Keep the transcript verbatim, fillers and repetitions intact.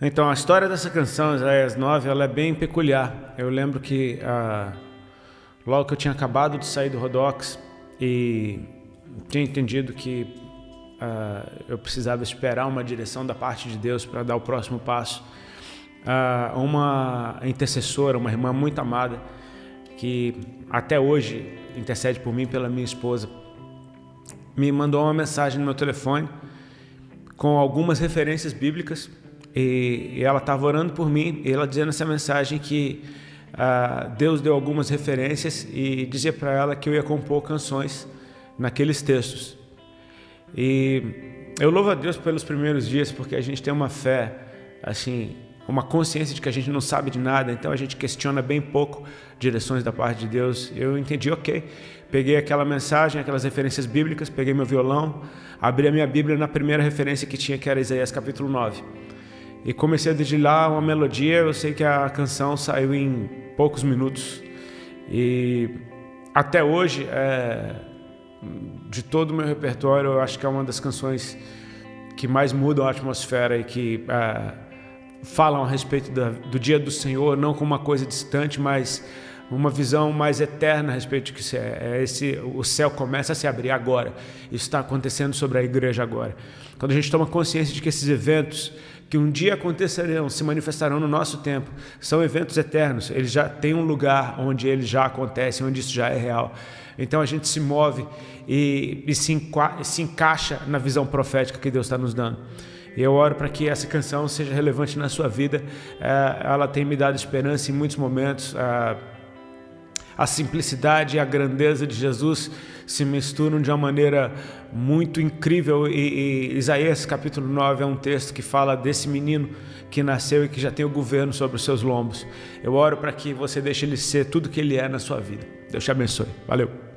Então, a história dessa canção, Isaías nove, ela é bem peculiar. Eu lembro que ah, logo que eu tinha acabado de sair do Rodox e tinha entendido que ah, eu precisava esperar uma direção da parte de Deus para dar o próximo passo, ah, uma intercessora, uma irmã muito amada, que até hoje intercede por mim e pela minha esposa, me mandou uma mensagem no meu telefone com algumas referências bíblicas. E ela estava orando por mim, e ela dizendo essa mensagem que ah, Deus deu algumas referências e dizia para ela que eu ia compor canções naqueles textos. E eu louvo a Deus pelos primeiros dias, porque a gente tem uma fé, assim, uma consciência de que a gente não sabe de nada, então a gente questiona bem pouco direções da parte de Deus. Eu entendi, ok, peguei aquela mensagem, aquelas referências bíblicas, peguei meu violão, abri a minha Bíblia na primeira referência que tinha, que era Isaías capítulo nove. E comecei a dedilhar uma melodia. Eu sei que a canção saiu em poucos minutos. E até hoje, é, de todo o meu repertório, eu acho que é uma das canções que mais mudam a atmosfera e que é, falam a respeito da, do dia do Senhor, não como uma coisa distante, mas uma visão mais eterna a respeito do que é. Esse, o céu começa a se abrir agora. Isso está acontecendo sobre a igreja agora. Quando a gente toma consciência de que esses eventos que um dia acontecerão, se manifestarão no nosso tempo, são eventos eternos, eles já têm um lugar onde eles já acontecem, onde isso já é real. Então a gente se move e, e se, enca se encaixa na visão profética que Deus está nos dando. Eu oro para que essa canção seja relevante na sua vida. É, ela tem me dado esperança em muitos momentos. É, a simplicidade e a grandeza de Jesus se misturam de uma maneira muito incrível, e, e Isaías capítulo nove é um texto que fala desse menino que nasceu e que já tem o governo sobre os seus lombos. Eu oro para que você deixe ele ser tudo que ele é na sua vida. Deus te abençoe. Valeu!